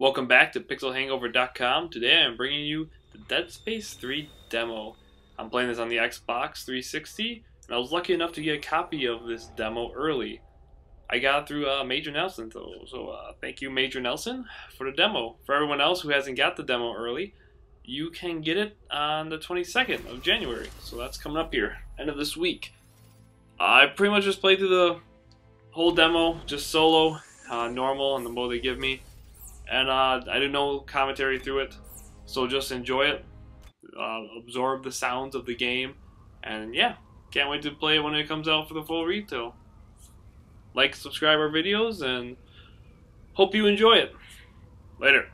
Welcome back to PixelHangover.com. Today I'm bringing you the Dead Space 3 demo. I'm playing this on the Xbox 360, and I was lucky enough to get a copy of this demo early. I got it through Major Nelson, though, so thank you, Major Nelson, for the demo. For everyone else who hasn't got the demo early, you can get it on the 22nd of January, so that's coming up here, end of this week. I pretty much just played through the whole demo, just solo, normal, and the mode they give me. And I did no commentary through it, so just enjoy it, absorb the sounds of the game, and yeah, can't wait to play it when it comes out for the full retail. Like, subscribe our videos, and hope you enjoy it. Later.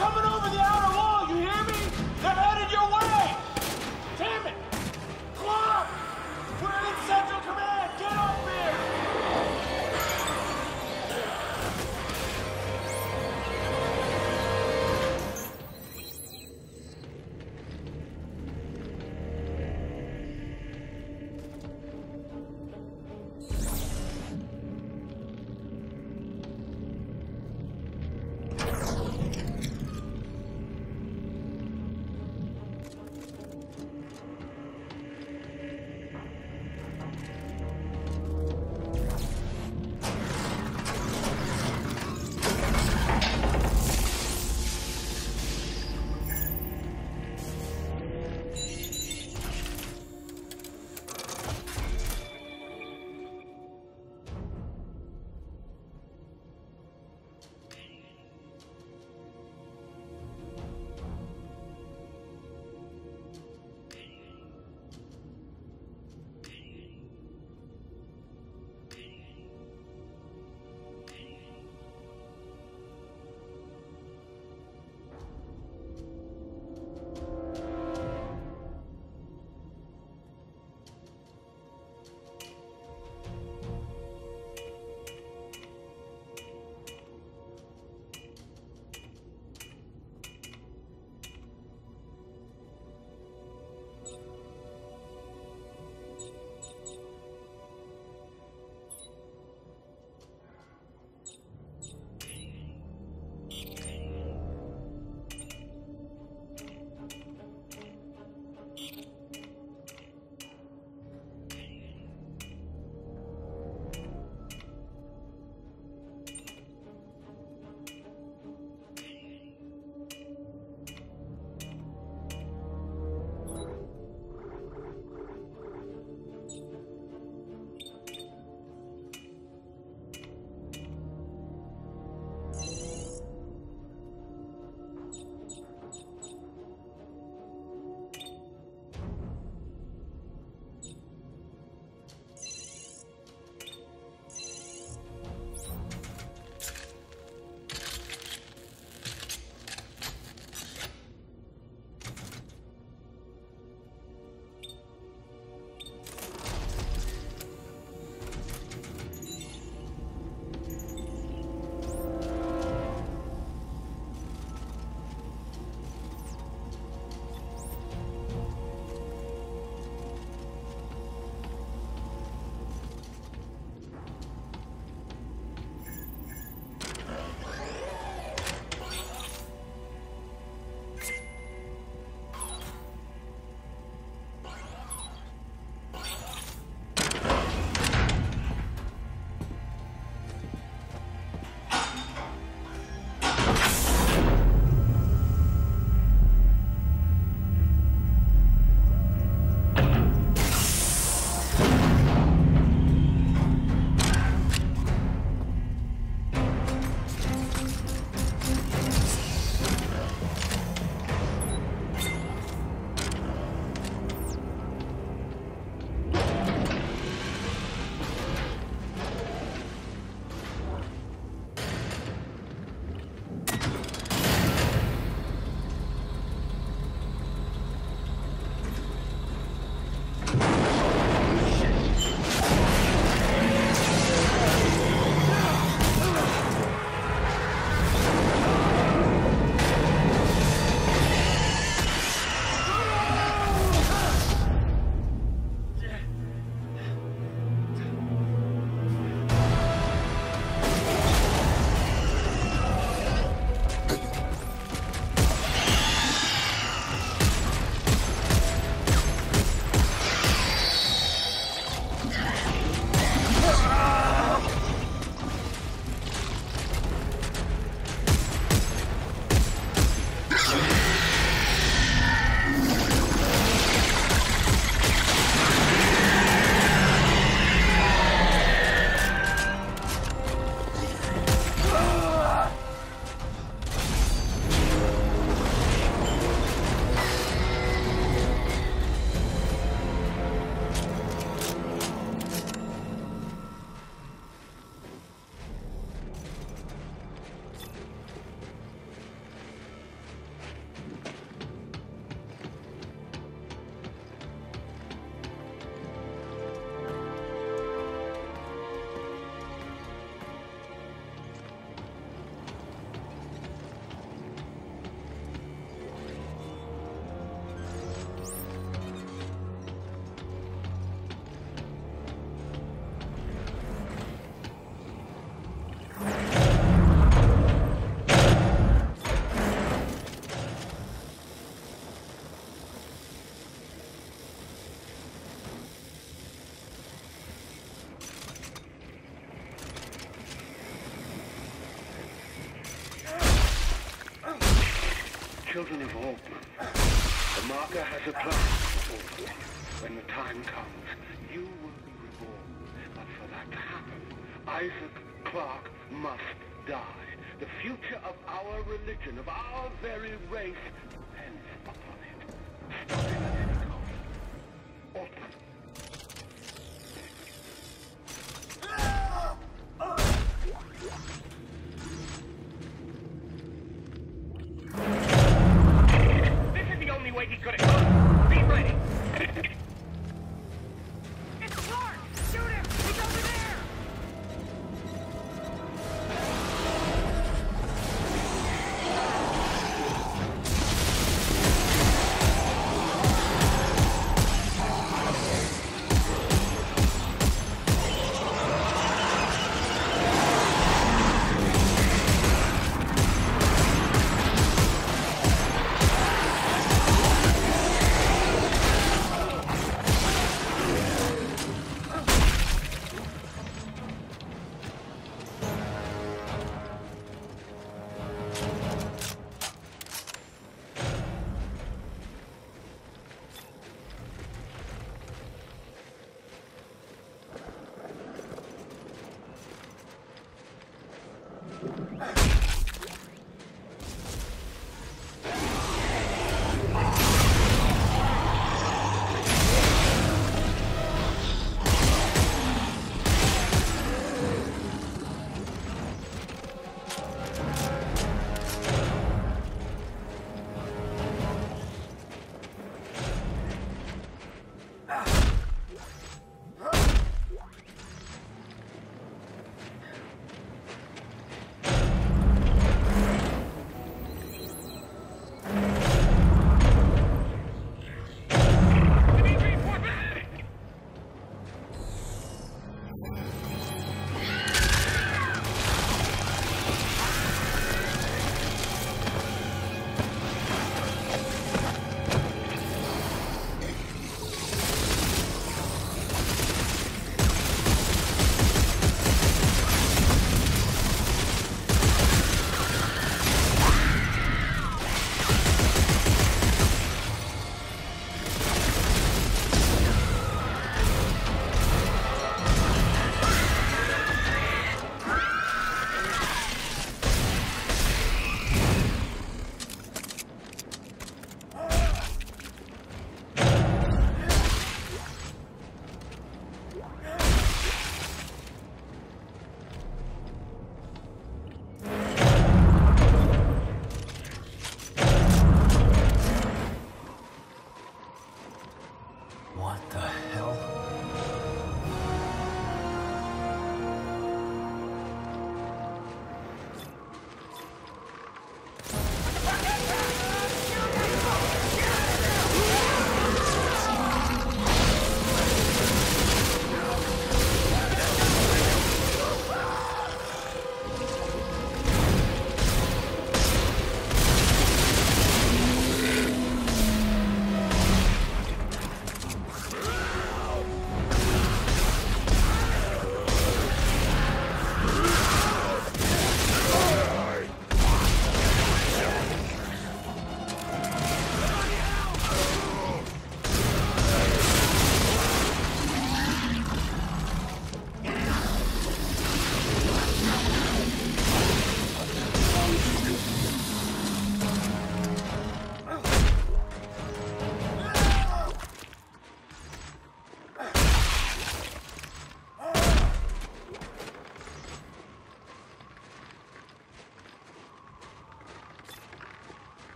coming over the outer wall, you hear me? They're headed your way! Damn it! Clarke! We're in Central Command! Get up children of Orkney. The marker has a plan for Orkney. When the time comes, you will be reborn. But for that to happen, Isaac Clarke must die. The future of our religion, of our very race, depends upon it. Stop it at any cost. Orkney.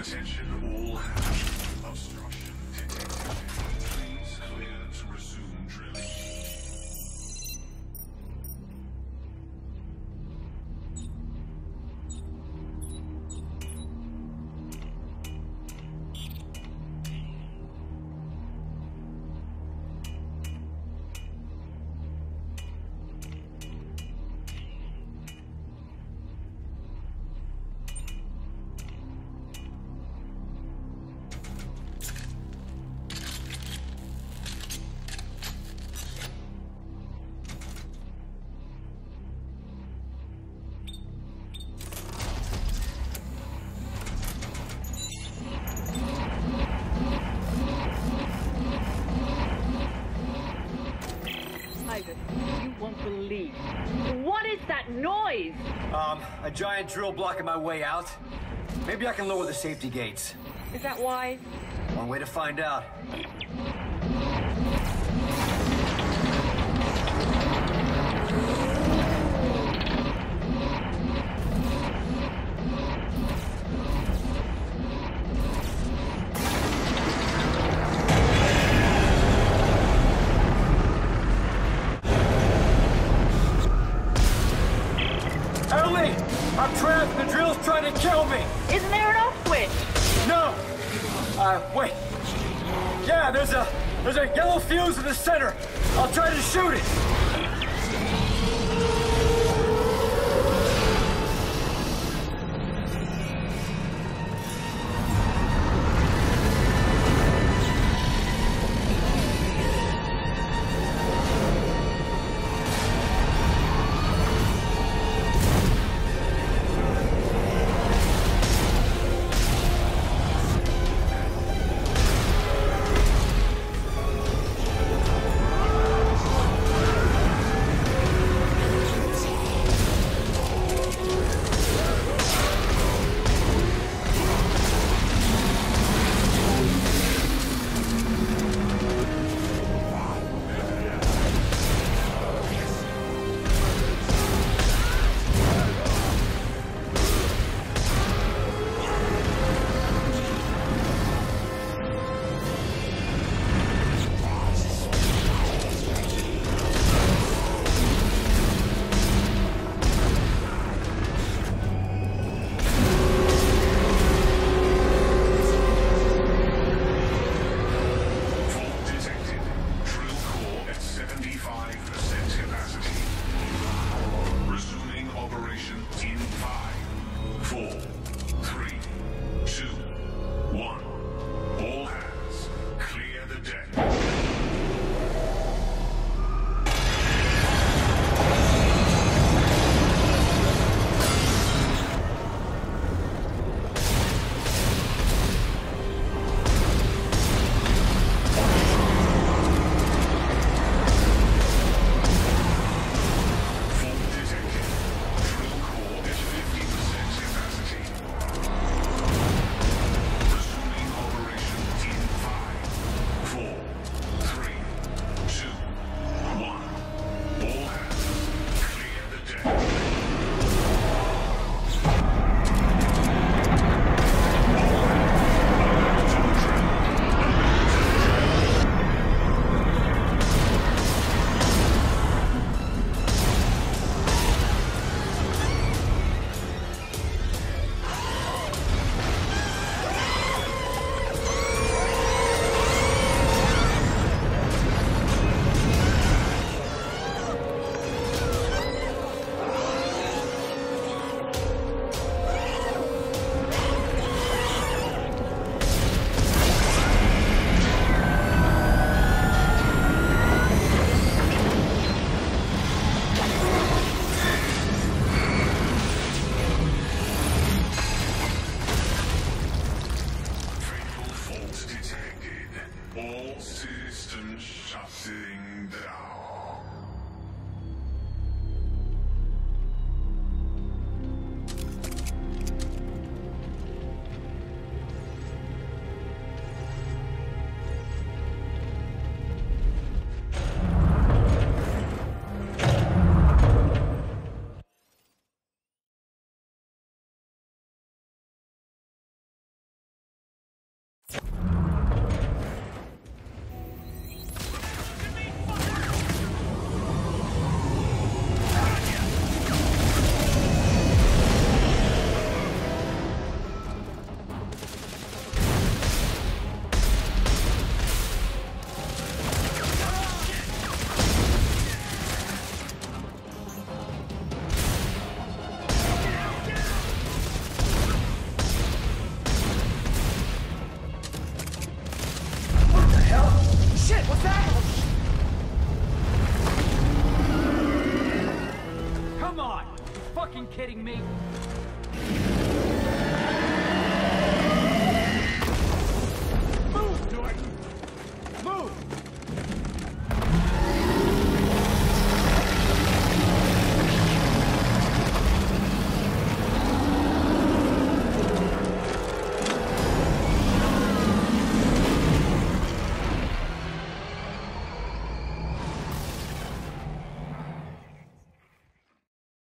Attention all hazards. Obstruction detected. Please clear to resume drilling. Noise! A giant drill blocking my way out. Maybe I can lower the safety gates. Is that wise? One way to find out. Fuse in the center. I'll try to shoot it. What's that? Come on! You're fucking kidding me?